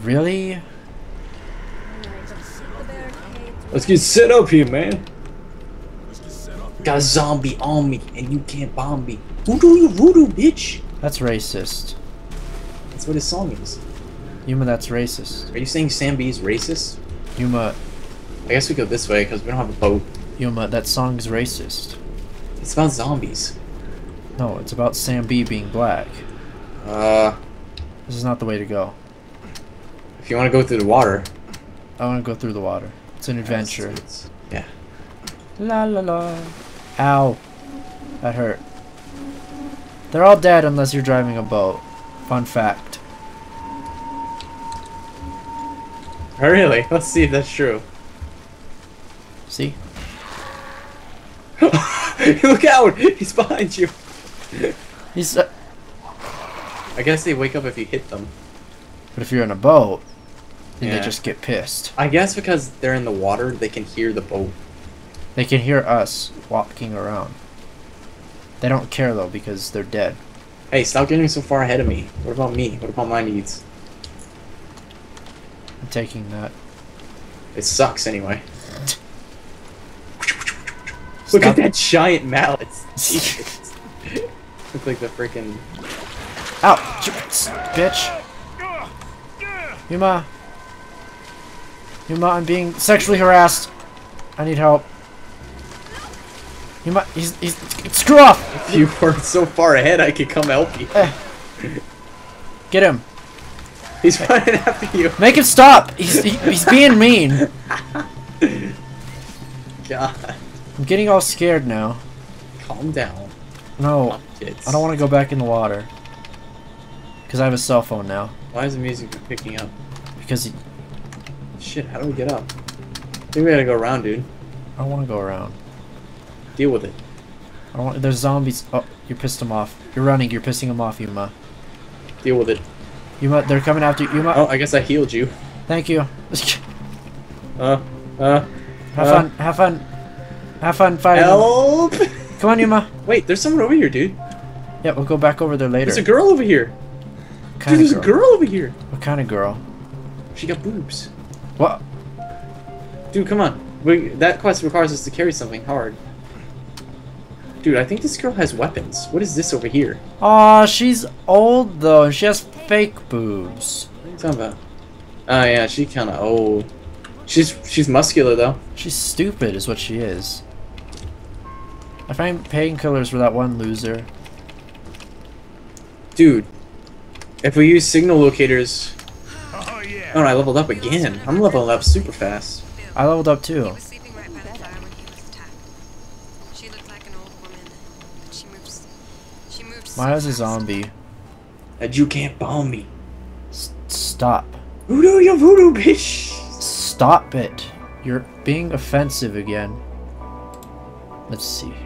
Really? Let's get set up here, man. Got a zombie on me, and you can't bomb me. Voodoo, you voodoo, bitch. That's racist. That's what his song is. Yuma, that's racist. Are you saying Sam B is racist? Yuma. I guess we go this way, because we don't have a boat. Yuma, that song is racist. It's about zombies. No, it's about Sam B being black. This is not the way to go. If you want to go through the water. I want to go through the water. It's an adventure. Yeah. La la la. Ow. That hurt. They're all dead unless you're driving a boat. Fun fact. Oh, really? Let's see if that's true. See? Look out! He's behind you! He's... I guess they wake up if you hit them. But if you're in a boat, then yeah. They just get pissed. I guess because they're in the water, they can hear the boat. They can hear us walking around. They don't care, though, because they're dead. Hey, stop getting so far ahead of me. What about me? What about my needs? I'm taking that. It sucks, anyway. Look at that giant mallet. Jesus. Looks like the freaking... Ow! Bitch! Yuma! Yuma, I'm being sexually harassed! I need help. Yuma, he's... Screw off! If you were so far ahead, I could come help you. Get him. He's running after you. Make him stop! He's being mean! God. I'm getting all scared now. Calm down. No, I don't want to go back in the water. Because I have a cell phone now. Why is the music picking up? Because he... Shit, how do we get up? I think we gotta go around, dude. I don't want to go around. Deal with it. I don't want... There's zombies. Oh, you pissed them off. You're running. You're pissing them off, Yuma. Deal with it. Yuma, they're coming after you. Yuma... Oh, I guess I healed you. Thank you. Have fun. Have fun. Have fun fighting. Help! Come on, Yuma. Wait, there's someone over here, dude. Yeah, we'll go back over there later. There's a girl over here. Dude, there's a girl over here. What kind of girl? She got boobs. What? Dude, come on. That quest requires us to carry something hard. Dude, I think this girl has weapons. What is this over here? Aw, she's old, though. She has fake boobs. What are you talking about? Oh, yeah, she kind of old. She's muscular, though. She's stupid, is what she is. I find painkillers for that one loser. Dude, if we use signal locators... Oh, yeah. Oh, I leveled up again. I'm leveling up super fast. I leveled up, too. He was sleeping right by the fire when he was attacked. She looked like an old woman, but she moves. Maya's a zombie. That you can't bomb me. Stop. Voodoo, you voodoo, bitch! Stop it. You're being offensive again. Let's see here.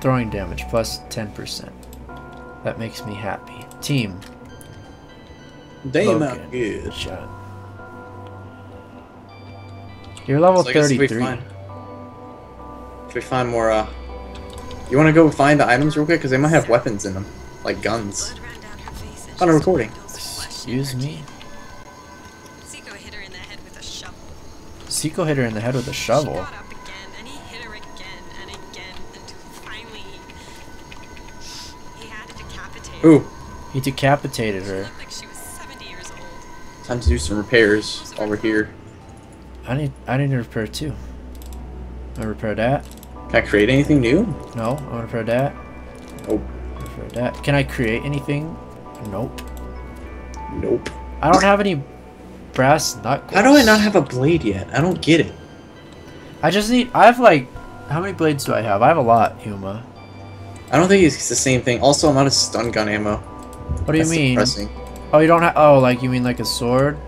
Throwing damage, plus 10%. That makes me happy. Team. Damn, out good. Good shot. You're level 33. If we find more, You want to go find the items real quick? Because they might have weapons in them. Like guns. On a recording. Excuse me? Seiko hit her in the head with a shovel. She got up again, and he hit her again and again until finally he had to decapitate her. Ooh. He decapitated her. She looked like she was 70 years old. Time to do some repairs over here. I need to repair too. I'm gonna repair that. Can I create anything new? No, I'm gonna repair that. Nope. Repair that. Can I create anything? Nope. Nope. I don't have any. Brass knuckles. How do I not have a blade yet? I don't get it. I just need... I have like... How many blades do I have? I have a lot, Yuma. I don't think it's the same thing. Also, I'm out of stun gun ammo. What do you mean? Depressing. Oh, you don't have... Oh, like you mean like a sword?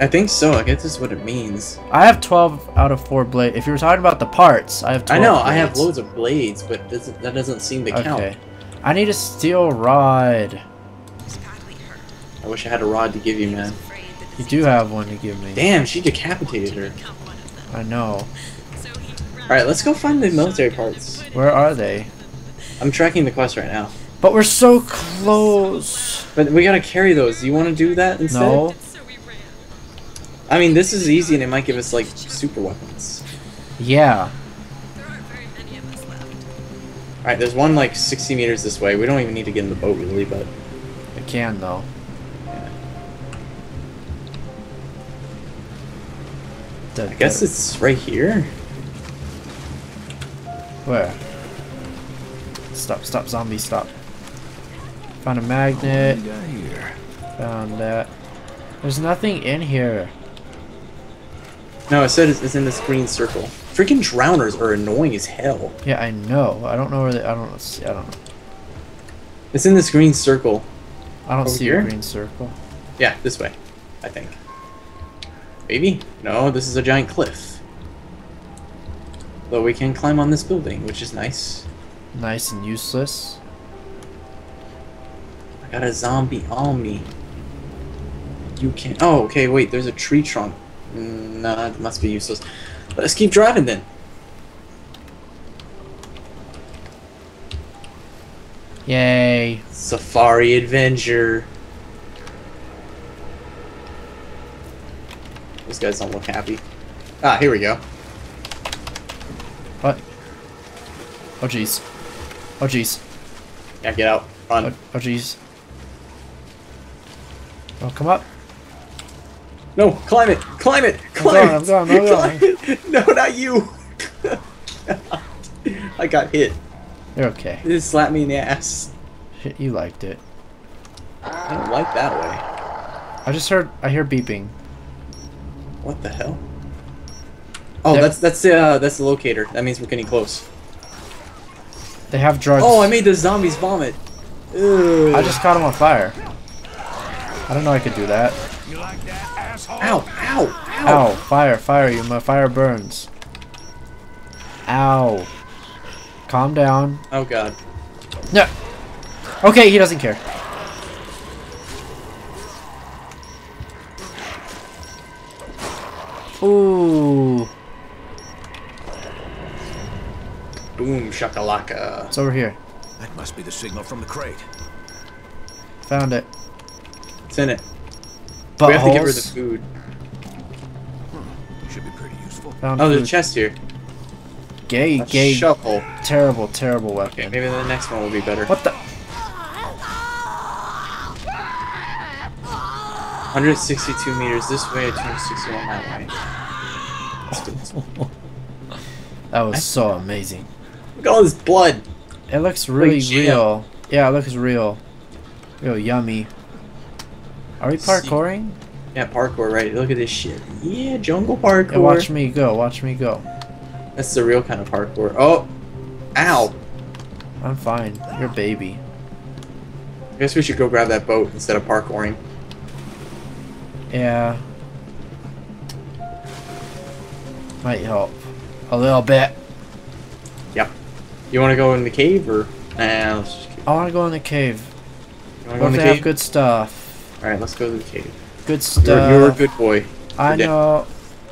I think so. I guess that's what it means. I have 12 out of 4 blades. If you were talking about the parts, I have 12 I know, blades. I have loads of blades, but that doesn't seem to count. Okay. I need a steel rod. I wish I had a rod to give you, man. You do have one to give me. Damn, she decapitated her. I know. Alright, let's go find the military parts. Where are they? I'm tracking the quest right now. But we're so close. But we gotta carry those. Do you want to do that instead? No. I mean, this is easy and it might give us, like, super weapons. Yeah. There aren't very many of us left. Alright, there's one, like, 60 meters this way. We don't even need to get in the boat, really, but... It can, though. Yeah. I guess it's right here? Where? Stop, stop, zombie, stop. Found a magnet. Found that. There's nothing in here. No, it said it's in this green circle. Freaking drowners are annoying as hell. Yeah, I know. I don't know where they. I don't know. It's in this green circle. I don't see a green circle. Yeah, this way, I think. Maybe? No, this is a giant cliff. Though we can climb on this building, which is nice. Nice and useless. I got a zombie on me. You can't. Oh, okay, wait, there's a tree trunk. Nah, it must be useless. Let's keep driving then. Yay. Safari adventure. Those guys don't look happy. Ah, here we go. What? Oh, jeez. Oh, jeez. Yeah, get out. Run. Oh, jeez. Oh, come up. No, climb it! Climb it! Climb it! I'm going, I'm going, I'm going. No, not you! I got hit. You're okay. It just slapped me in the ass. Shit, you liked it. I don't like that way. I just heard, I hear beeping. What the hell? Oh, that's the locator. That means we're getting close. They have drugs. Oh, I made the zombies vomit. Ew. I just caught them on fire. I don't know I could do that. You like that? Ow, ow, ow! Ow, fire, fire, you, my fire burns. Ow. Calm down. Oh god. No! Okay, he doesn't care. Ooh. Boom, shakalaka. It's over here. That must be the signal from the crate. Found it. It's in it. We have to get rid of the food. Hmm. Should be pretty useful. Found oh, there's a chest here. Gay, a gay. Shuffle. Terrible, terrible weapon. Okay, maybe the next one will be better. What the? 162 meters this way, 261 that way. Let's do this one. That was so amazing. Look at all this blood. It looks really real. Yeah, it looks real. Real yummy. Are we parkouring? Yeah, parkour, right? Look at this shit. Yeah, jungle parkour. Yeah, watch me go. Watch me go. That's the real kind of parkour. Oh, ow! I'm fine. You're a baby. I guess we should go grab that boat instead of parkouring. Yeah. Might help a little bit. Yeah. You want to go in the cave or? Nah, let's just keep... I want to go in the cave. You want to go in the cave? Have good stuff. Alright, let's go to the cave. Good stuff. You're a good boy. I know.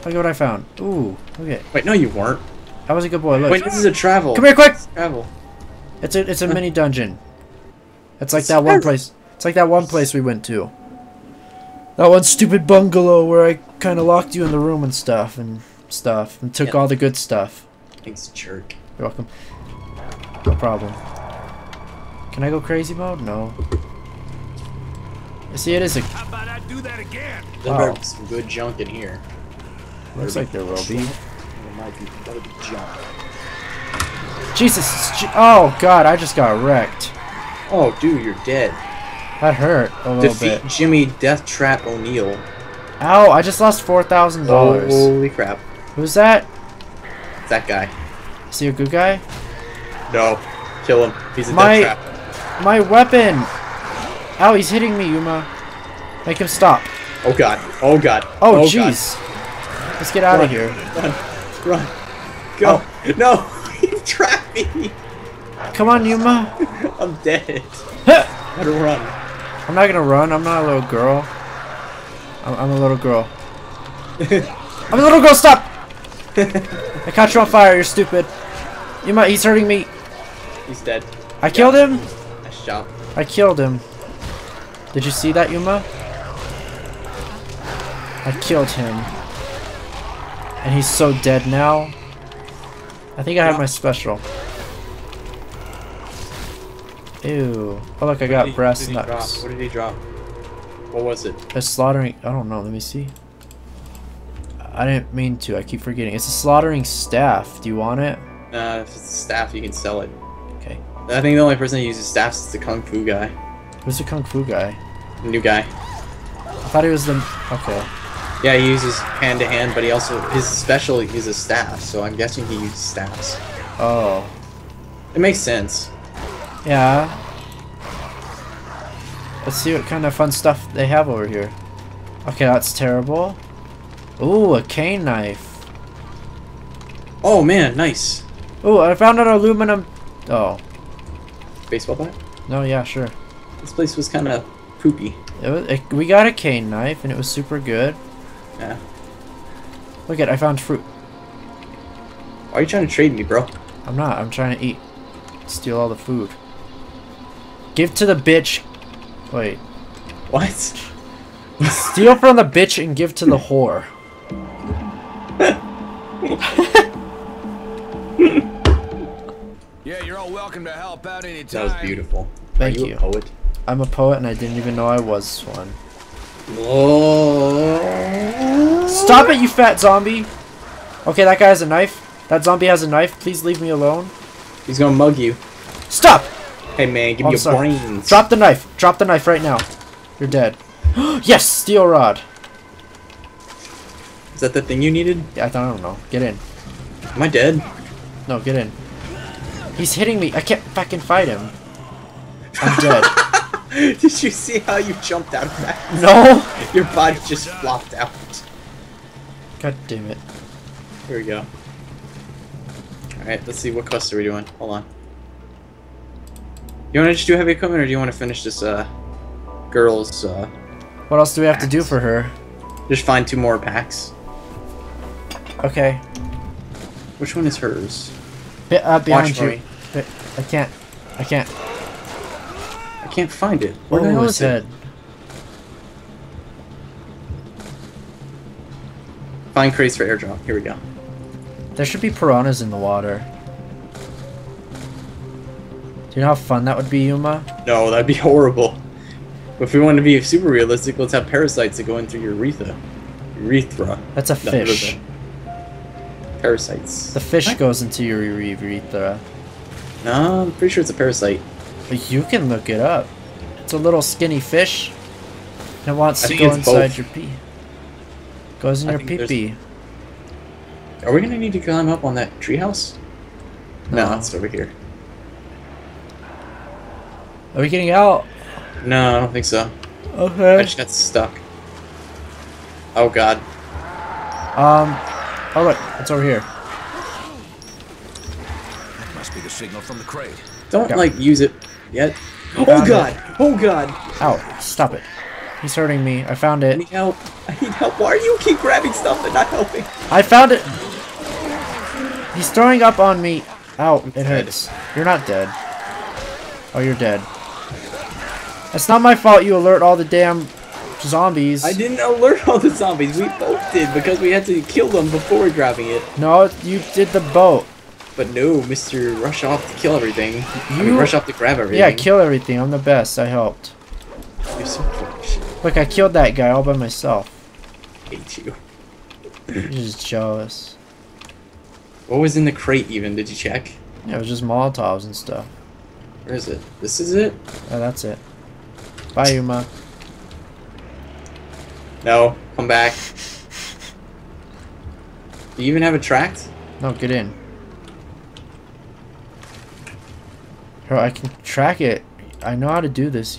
Look at what I found. Ooh, look at it. Wait, no you weren't. I was a good boy, look. Wait, this is a travel. Come here, quick! It's travel. It's a mini dungeon. It's like that one place. It's like that one place we went to. That one stupid bungalow where I kind of locked you in the room and stuff and took all the good stuff. Thanks, jerk. You're welcome. No problem. Can I go crazy mode? No. See, it is a. How about I do that again? There better be some good junk in here. Looks like there will be. There might be better junk. Jesus! Oh God! I just got wrecked. Oh, dude, you're dead. That hurt a little bit. Defeat Jimmy Death Trap O'Neill. Ow! I just lost $4,000. Holy crap! Who's that? It's that guy. Is he a good guy? No. Kill him. He's a death trap. My weapon. Ow, he's hitting me, Yuma. Make him stop. Oh god. Oh god. Oh jeez. Oh, let's get out of here. Run. Run. Go. Oh. No. He trapped me. Come on, Yuma. I'm dead. Better run. I'm not gonna run. I'm not a little girl. I'm a little girl. I'm a little girl. Stop. I caught you on fire. You're stupid. Yuma, he's hurting me. He's dead. I killed him. Nice job. I killed him. Did you see that, Yuma? I killed him. And he's so dead now. I think I have my special. Ew. Oh look, I got brass knucks. What did he drop? What was it? A slaughtering... I don't know. Let me see. I didn't mean to. I keep forgetting. It's a slaughtering staff. Do you want it? If it's a staff, you can sell it. Okay. I think the only person who uses staffs is the Kung Fu guy. Who's the Kung Fu guy? The new guy. I thought he was the... Okay. Yeah, he uses hand-to-hand, but he also... His special uses staff, so I'm guessing he uses staffs. Oh. It makes sense. Yeah. Let's see what kind of fun stuff they have over here. Okay, that's terrible. Ooh, a cane knife. Oh man, nice. Ooh, I found an aluminum... Oh. Baseball bat? No, yeah, sure. This place was kind of poopy. We got a cane knife, and it was super good. Yeah. Look at I found fruit. Why are you trying to trade me, bro? I'm not. I'm trying to eat. Steal all the food. Give to the bitch. Wait. What? Steal from the bitch and give to the whore. Yeah, you're all welcome to help out anytime. That was beautiful. Thank you. Are you a poet? I'm a poet and I didn't even know I was one. Whoa. Stop it, you fat zombie! Okay, that guy has a knife. That zombie has a knife. Please leave me alone. He's gonna mug you. Stop! Hey man, give me your brains. Drop the knife. Drop the knife right now. You're dead. Yes! Steel rod! Is that the thing you needed? Yeah, I don't know. Get in. Am I dead? No, get in. He's hitting me. I can't fucking fight him. I'm dead. Did you see how you jumped out of that? No! Your body just flopped out. God damn it. Here we go. Alright, let's see what quest are we doing. Hold on. You wanna just do heavy equipment or do you wanna finish this girl's what else do we have to do for her? Just find 2 more packs. Okay. Which one is hers? Behind you. I can't. I can't find it. Where the hell is it? Find crates for airdrop. Here we go. There should be piranhas in the water. Do you know how fun that would be, Yuma? No, that'd be horrible. If we want to be super realistic, let's have parasites that go in through your urethra. That's a fish. Parasites. The fish goes into your urethra. No, I'm pretty sure it's a parasite. But you can look it up. It's a little skinny fish. And it wants to go inside your pee. Goes in your pee-pee. Are we going to need to climb up on that treehouse? No, it's over here. Are we getting out? No, I don't think so. Okay. I just got stuck. Oh god. Oh look, it's over here. That must be the signal from the crate. Don't like use it yet. Oh god! It. Oh god! Ow! Stop it! He's hurting me. I found it. I need help! I need help! Why do you keep grabbing stuff and not helping? I found it. He's throwing up on me. Ow! It hurts. You're not dead. Oh, you're dead. It's not my fault you alert all the damn zombies. I didn't alert all the zombies. We both did because we had to kill them before grabbing it. No, you did the boat. But no, Mr. Rush off to kill everything. You I mean, rush off to grab everything. Yeah, kill everything. I'm the best. I helped. You're so foolish. Look, I killed that guy all by myself. I hate you. You're just jealous. What was in the crate even? Did you check? Yeah, it was just Molotovs and stuff. Where is it? This is it? Oh, that's it. Bye, Yuma. No, come back. Do you even have a tract? No, get in. Bro, I can track it. I know how to do this.